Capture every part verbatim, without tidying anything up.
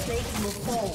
Satan will fall.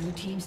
Blue team's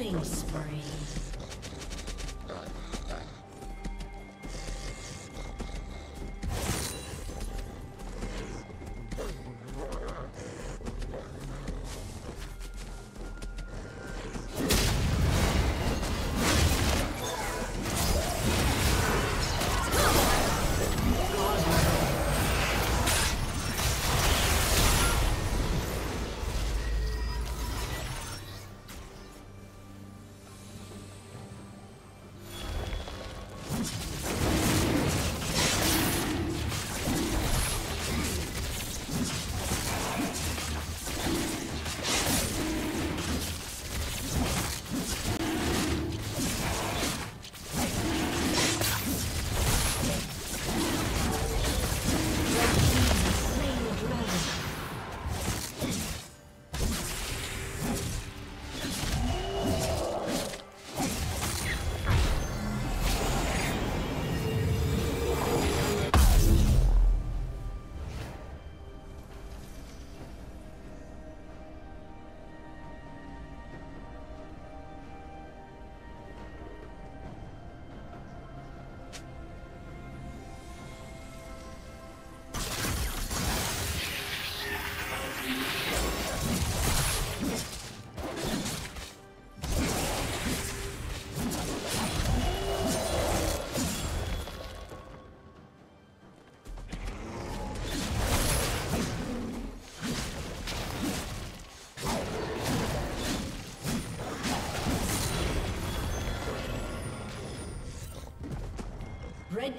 Killing spree. Red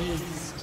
East.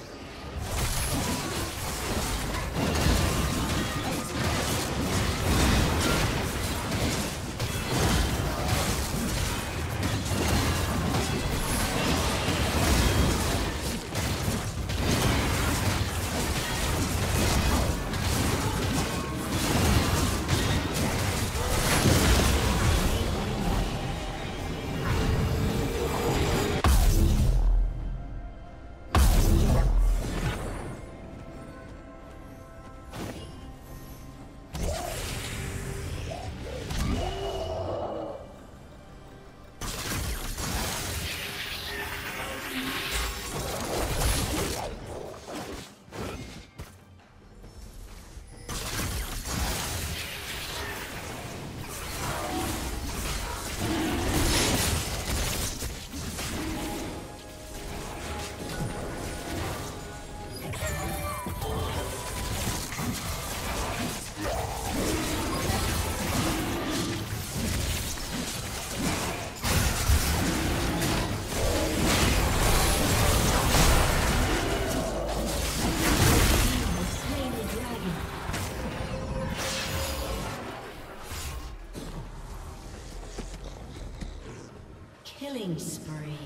Killing spree.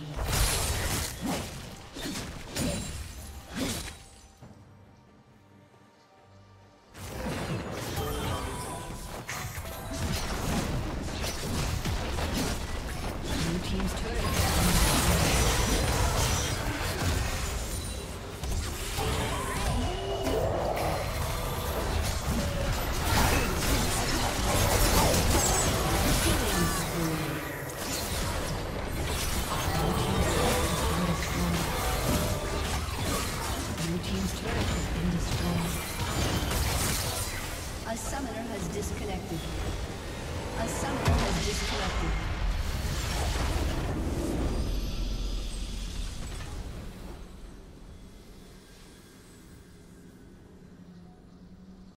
Blue team's turret. A summoner has disconnected. A summoner has disconnected.